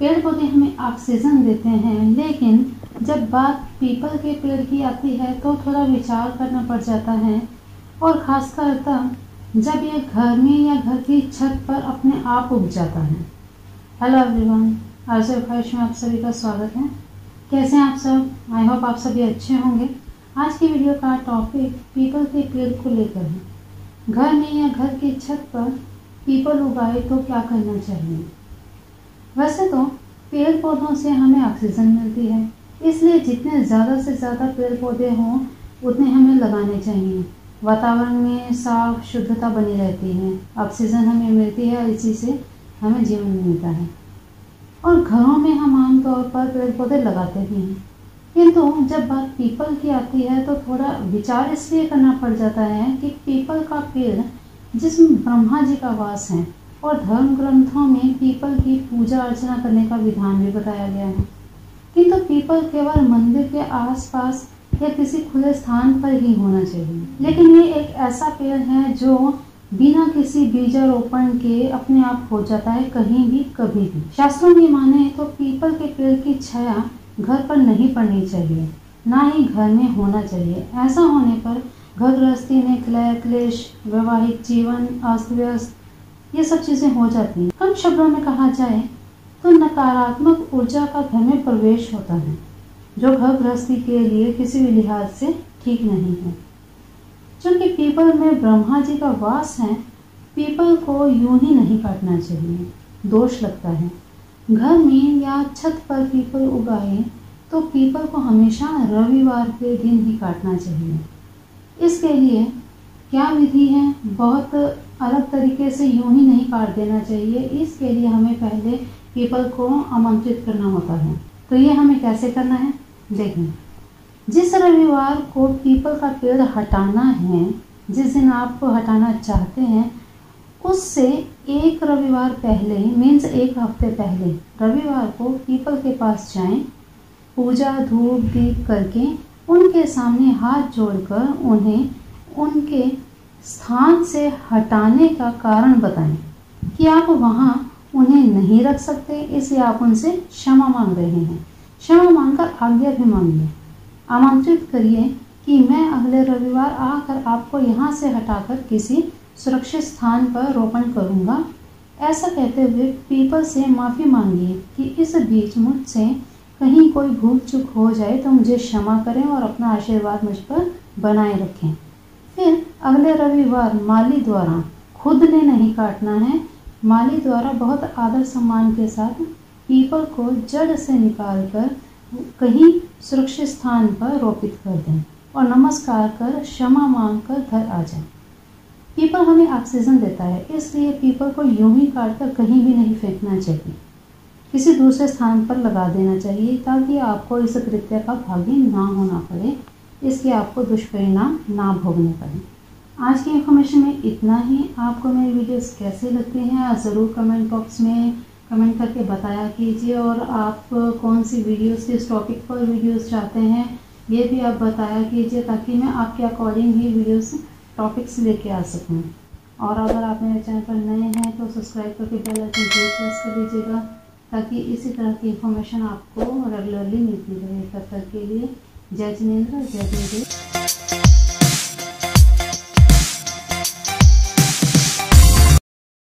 पेड़ पौधे हमें ऑक्सीजन देते हैं, लेकिन जब बात पीपल के पेड़ की आती है तो थोड़ा विचार करना पड़ जाता है, और ख़ासकर तब जब यह घर में या घर की छत पर अपने आप उग जाता है। हेलो एवरीवन, आरज़ू ए ख्वाइश में आप सभी का स्वागत है। कैसे हैं आप सब? आई होप आप सभी अच्छे होंगे। आज की वीडियो का टॉपिक पीपल के पेड़ को लेकर है। घर में या घर की छत पर पीपल उगाए तो क्या करना चाहिए? वैसे तो पेड़ पौधों से हमें ऑक्सीजन मिलती है, इसलिए जितने ज़्यादा से ज़्यादा पेड़ पौधे हों उतने हमें लगाने चाहिए। वातावरण में साफ शुद्धता बनी रहती है, ऑक्सीजन हमें मिलती है, इसी से हमें जीवन मिलता है। और घरों में हम आमतौर पर पेड़ पौधे लगाते भी हैं, किंतु जब बात पीपल की आती है तो थोड़ा विचार इसलिए करना पड़ जाता है कि पीपल का पेड़ जिसमें ब्रह्मा जी का वास है, और धर्म ग्रंथों में पीपल की पूजा अर्चना करने का विधान भी बताया गया है, किंतु पीपल केवल मंदिर के आसपास या किसी खुले स्थान पर ही होना चाहिए। लेकिन ये एक ऐसा पेड़ है जो बिना किसी बीजारोपण के अपने आप हो जाता है, कहीं भी कभी भी। शास्त्रों में माने तो पीपल के पेड़ की छाया घर पर नहीं पड़नी चाहिए, ना ही घर में होना चाहिए। ऐसा होने पर घर गृहस्थी में क्लेश वैवाहिक जीवन अस्त व्यस्त, ये सब चीज़ें हो जाती हैं। कम शब्दों में कहा जाए तो नकारात्मक ऊर्जा का घर में प्रवेश होता है, जो घर गृहस्थी के लिए किसी भी लिहाज से ठीक नहीं है। चूँकि पीपल में ब्रह्मा जी का वास है, पीपल को यूं ही नहीं काटना चाहिए, दोष लगता है। घर में या छत पर पीपल उगाए तो पीपल को हमेशा रविवार के दिन ही काटना चाहिए। इसके लिए क्या विधि है? बहुत अलग तरीके से यूं ही नहीं काट देना चाहिए, इसके लिए हमें पहले पीपल को आमंत्रित करना होता है। तो ये हमें कैसे करना है, देखें। जिस रविवार को पीपल का पेड़ हटाना है, जिस दिन आपको हटाना चाहते हैं, उससे एक रविवार पहले मीन्स एक हफ्ते पहले रविवार को पीपल के पास जाएं, पूजा धूप दीप करके उनके सामने हाथ जोड़कर उन्हें उनके स्थान से हटाने का कारण बताएं कि आप वहाँ उन्हें नहीं रख सकते, इसलिए आप उनसे क्षमा मांग रहे हैं। क्षमा मांगकर आज्ञा भी मांगिए, आमंत्रित करिए कि मैं अगले रविवार आकर आपको यहाँ से हटाकर किसी सुरक्षित स्थान पर रोपण करूँगा। ऐसा कहते हुए पीपल से माफ़ी मांगिए कि इस बीच मुझसे कहीं कोई भूल चूक हो जाए तो मुझे क्षमा करें और अपना आशीर्वाद मुझ पर बनाए रखें। फिर अगले रविवार माली द्वारा, खुद ने नहीं काटना है, माली द्वारा बहुत आदर सम्मान के साथ पीपल को जड़ से निकालकर कहीं सुरक्षित स्थान पर रोपित कर दें और नमस्कार कर क्षमा मांग कर घर आ जाएं। पीपल हमें ऑक्सीजन देता है, इसलिए पीपल को यूं ही काट कर कहीं भी नहीं फेंकना चाहिए, किसी दूसरे स्थान पर लगा देना चाहिए ताकि आपको इस कृत्य का भागी ना होना पड़े, इसके आपको दुष्परिणाम ना भोगने पड़े। आज की इन्फॉर्मेशन में इतना ही। आपको मेरी वीडियोस कैसे लगते हैं ज़रूर कमेंट बॉक्स में कमेंट करके बताया कीजिए, और आप कौन सी वीडियोस किस टॉपिक पर वीडियोस चाहते हैं ये भी आप बताया कीजिए, ताकि मैं आपके अकॉर्डिंग ही वीडियोस टॉपिक्स लेके आ सकूँ। और अगर आप मेरे चैनल पर नए हैं तो सब्सक्राइब करके बेल आइकन जरूर प्रेस कर दीजिएगा, ताकि इसी तरह की इन्फॉर्मेशन आपको रेगुलरली मिलती रहे। तब तक के लिए जय जिनेंद्र, जय गुरुदेव।